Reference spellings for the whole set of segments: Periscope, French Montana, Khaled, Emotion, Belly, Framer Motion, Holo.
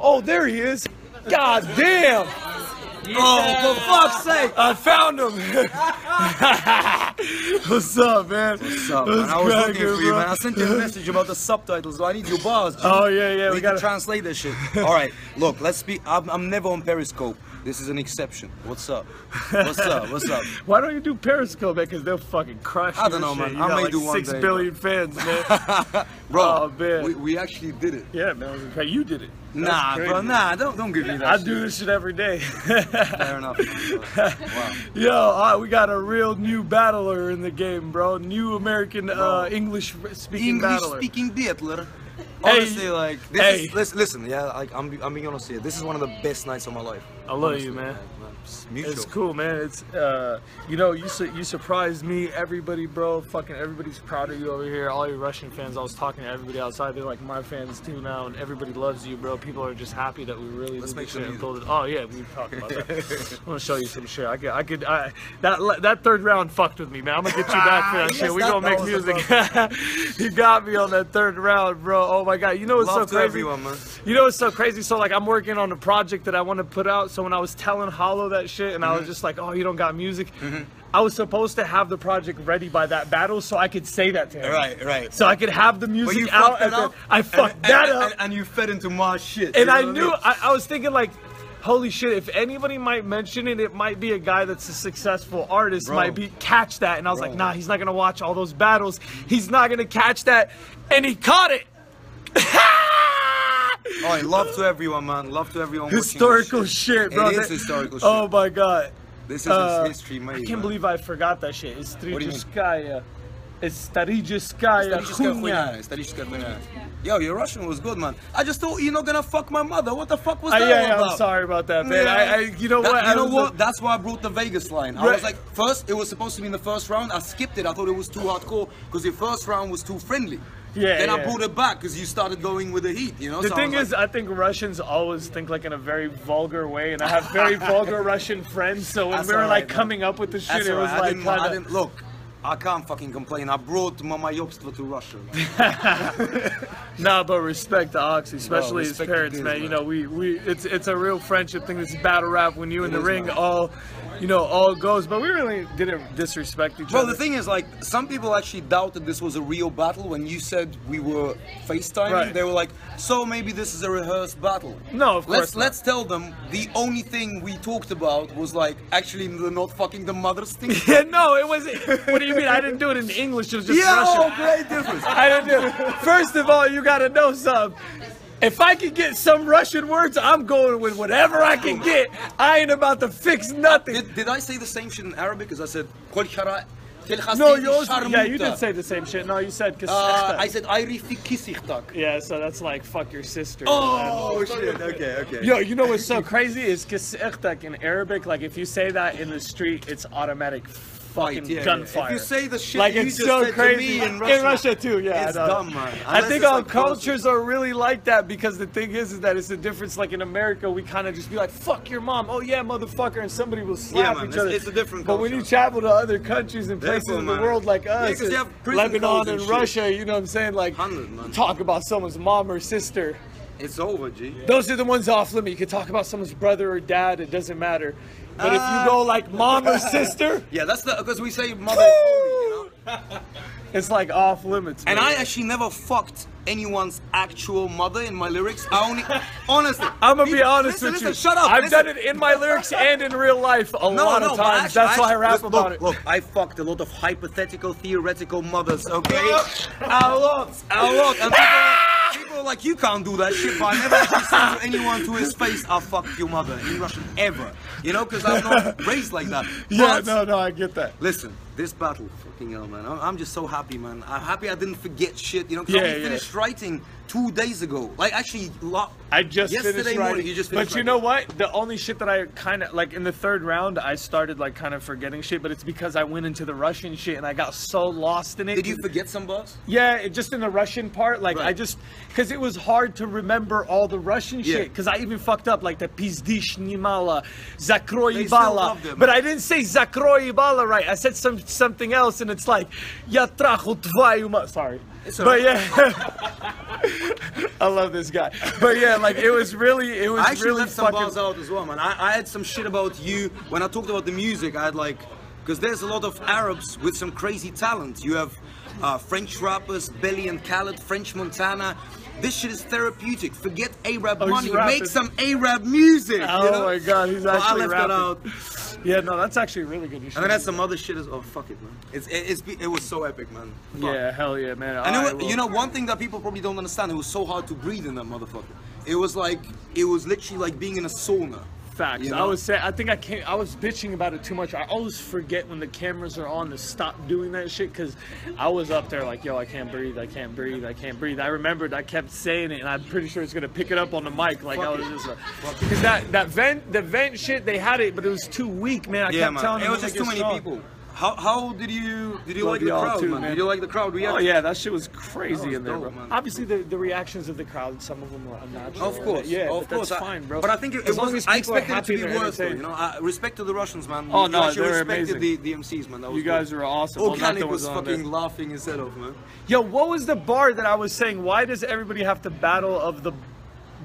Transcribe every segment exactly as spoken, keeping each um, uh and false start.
Oh, there he is. God damn. Yeah. Oh, for fuck's sake. I found him. What's up, man? What's up, man? I was looking for you, bro. Man. I sent you a message about the subtitles. I need your bars, dude. Oh, yeah, yeah. We, we got to translate this shit. All right, look, let's be. I'm, I'm never on Periscope. This is an exception. What's up? What's up? What's up? Why don't you do Periscope, man? Because they'll fucking crush you. I don't know, man. I may do one day. six billion fans, man. Bro, oh, man. We, we actually did it. Yeah, man. You did it. That nah, bro. Nah, don't, don't give me that I shit. do this shit every day. Fair enough. Wow. Yo, right, we got a real new battler in the game, bro. New American bro. Uh, English-speaking English battler. English-speaking battler. Honestly, hey, like, this hey. is, listen, listen, yeah, like, I'm, I'm being honest here. This is one of the best nights of my life. I love honestly, you, man. man. It's, it's cool, man. It's, uh, you know, you su you surprised me, everybody, bro. Fucking everybody's proud of you over here. All your Russian fans, I was talking to everybody outside. They're like my fans too now, and everybody loves you, bro. People are just happy that we really Let's did make sure and build it. Oh, yeah, we talked about that. I'm gonna show you some shit. I could, I could, I, that, that third round fucked with me, man. I'm gonna get you back for that yes, shit. We that, gonna that make music. He got me on that third round, bro. Oh, my God. You know what's Love so crazy? Everyone, man. You know what's so crazy? So, like, I'm working on a project that I want to put out. So when I was telling Holo that shit and mm-hmm. I was just like, oh, you don't got music. Mm-hmm. I was supposed to have the project ready by that battle so I could say that to him. Right, right. So I could have the music out. And then I fucked and, that and, up. And, and, and you fed into my shit. And I knew, I, I was thinking like, holy shit, if anybody might mention it, it might be a guy that's a successful artist, bro. might be catch that. And I was bro. like, nah, he's not going to watch all those battles. He's not going to catch that. And he caught it. All right, love to everyone, man. Love to everyone. Historical shit, shit, bro. It is historical shit. Oh my God. This is uh, history, mate. I can't man. believe I forgot that shit. Historichskaya. Historichskaya Khunya. Historichskaya Khunya. Yo, your Russian was good, man. I just thought you're not gonna fuck my mother. What the fuck was that? Uh, yeah, yeah, about? I'm sorry about that, man. Yeah. I, I, you know that, what? You I know what? Like... That's why I brought the Vegas line. I right. was like, first, it was supposed to be in the first round. I skipped it. I thought it was too hardcore because your first round was too friendly. Yeah, then yeah. I pulled it back because you started going with the heat, you know? The so thing I is, like, I think Russians always think like in a very vulgar way, and I have very vulgar Russian friends, so when That's we were right, like man. coming up with the shit, That's it was right. like... I didn't, kinda... I didn't, look, I can't fucking complain. I brought Mamayobstva to Russia. Nah, but respect to Oxy, especially no, his parents, kids, man. man. You know, we, we it's it's a real friendship thing. This battle rap when you it in the ring, man. all, you know, all goes. But we really didn't disrespect each well, other. Well, the thing is, like, some people actually doubted this was a real battle when you said we were FaceTiming. Right. They were like, so maybe this is a rehearsed battle. No, of course let's, not. Let's tell them the only thing we talked about was, like, actually not fucking the mother's thing. Yeah, no, it wasn't. What do you mean? I didn't do it in English. It was just yeah, Russian. Yeah, great difference. I didn't do it. First of all, you gotta know something. If I can get some Russian words, I'm going with whatever I can get. I ain't about to fix nothing. Did, did I say the same shit in Arabic? Because I said, no, you also, yeah, you did say the same shit. No, you said, uh, I said, yeah, so that's like, fuck your sister. Oh, shit, okay, okay. Yo, you know what's so crazy is in Arabic, like if you say that in the street, it's automatic fucking yeah, gunfire. If you say the shit like you it's just so said crazy to me in Russia, in Russia too, yeah. It's dumb, man. Unless I think our like cultures culture. are really like that because the thing is, is that it's the difference. Like in America, we kind of just be like, "Fuck your mom," "Oh yeah, motherfucker," and somebody will slap yeah, each man. other. It's, it's a different culture. But when you travel to other countries and places Therefore, in the man. world like us, yeah, Lebanon and, and Russia, you know what I'm saying? Like, one hundred, talk about someone's mom or sister. It's over, G. Yeah. Those are the ones off limit. You can talk about someone's brother or dad. It doesn't matter. But if you go like mom or sister, yeah, that's the because we say mother. You know? It's like off limits. Man. And I actually never fucked anyone's actual mother in my lyrics. I only, honestly, I'm gonna be honest listen, with listen, you. Shut up. I've listen. done it in my lyrics and in real life a no, lot no, of times. Actually, that's actually, why I rap look, about look, it. Look, I fucked a lot of hypothetical, theoretical mothers. Okay, a lot, a lot. And people are like, you can't do that shit, but I never actually said to anyone to his face, "I fucked your mother" in Russian ever. You know, because I'm not raised like that. But, yeah, no, no, I get that. Listen, this battle, fucking hell, man. I'm just so happy, man. I'm happy I didn't forget shit. You know, because yeah, I yeah. finished writing two days ago. Like, actually, I just yesterday finished writing. Morning, you just finished but writing. You know what? The only shit that I kind of like in the third round, I started like kind of forgetting shit. But it's because I went into the Russian shit and I got so lost in it. Did you forget some bars? Yeah, it, just in the Russian part. Like, right. I just. Because it was hard to remember all the Russian yeah. shit. Because I even fucked up like the pizdish nimala, zakroy bala. But I didn't say zakroy bala right. I said some watched something else and it's like, ya trajo tvaiu ma. Sorry. It's but right. Yeah. I love this guy. But yeah, like it was really, it was I actually really left some bars out as well, man. I, I had some shit about you when I talked about the music. I had like, because there's a lot of Arabs with some crazy talent. You have uh, French rappers, Belly and Khaled, French Montana. This shit is therapeutic. Forget Arab oh, money. Make some Arab music. Oh you know? My god, he's actually well, I left rapping. That out. Yeah, no, that's actually really good. You and then that's some other shit as oh fuck it, man. It's, it's it was so epic, man. Fuck. Yeah, hell yeah, man. And it was, you know, one thing that people probably don't understand, it was so hard to breathe in that motherfucker. It was like it was literally like being in a sauna. Facts. You know? I was saying, I think I can't, I was bitching about it too much. I always forget when the cameras are on to stop doing that shit because I was up there like, yo, I can't breathe, I can't breathe, I can't breathe. I remembered I kept saying it and I'm pretty sure it's going to pick it up on the mic. Like, fuck I was it. Just like, because that, that vent, the vent shit, they had it, but it was too weak, man. I yeah, kept man. telling them. It was just too many strong. people. How, how did you, did you like the crowd, too, man? Did you like the crowd reaction? Oh, yeah, that shit was crazy was in there, dope, bro. Man. Obviously, the, the reactions of the crowd, some of them were unnatural. Of course. Yeah, of course. That's I, fine, bro. But I think it, it was, I expected it to be worse, though, you know? I, respect to the Russians, man. Oh, no, they were amazing. The, the M Cs, man. That was you guys cool. were awesome. Oh, Khaled was, was fucking there. laughing his head off, man. Yo, what was the bar that I was saying? Why does everybody have to battle of the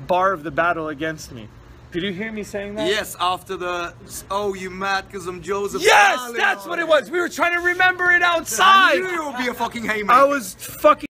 bar of the battle against me? Did you hear me saying that? Yes, after the, oh, you mad because I'm Joseph. Yes, Khaled. That's what it was. We were trying to remember it outside. I knew it would be a fucking haymaker. I was fucking.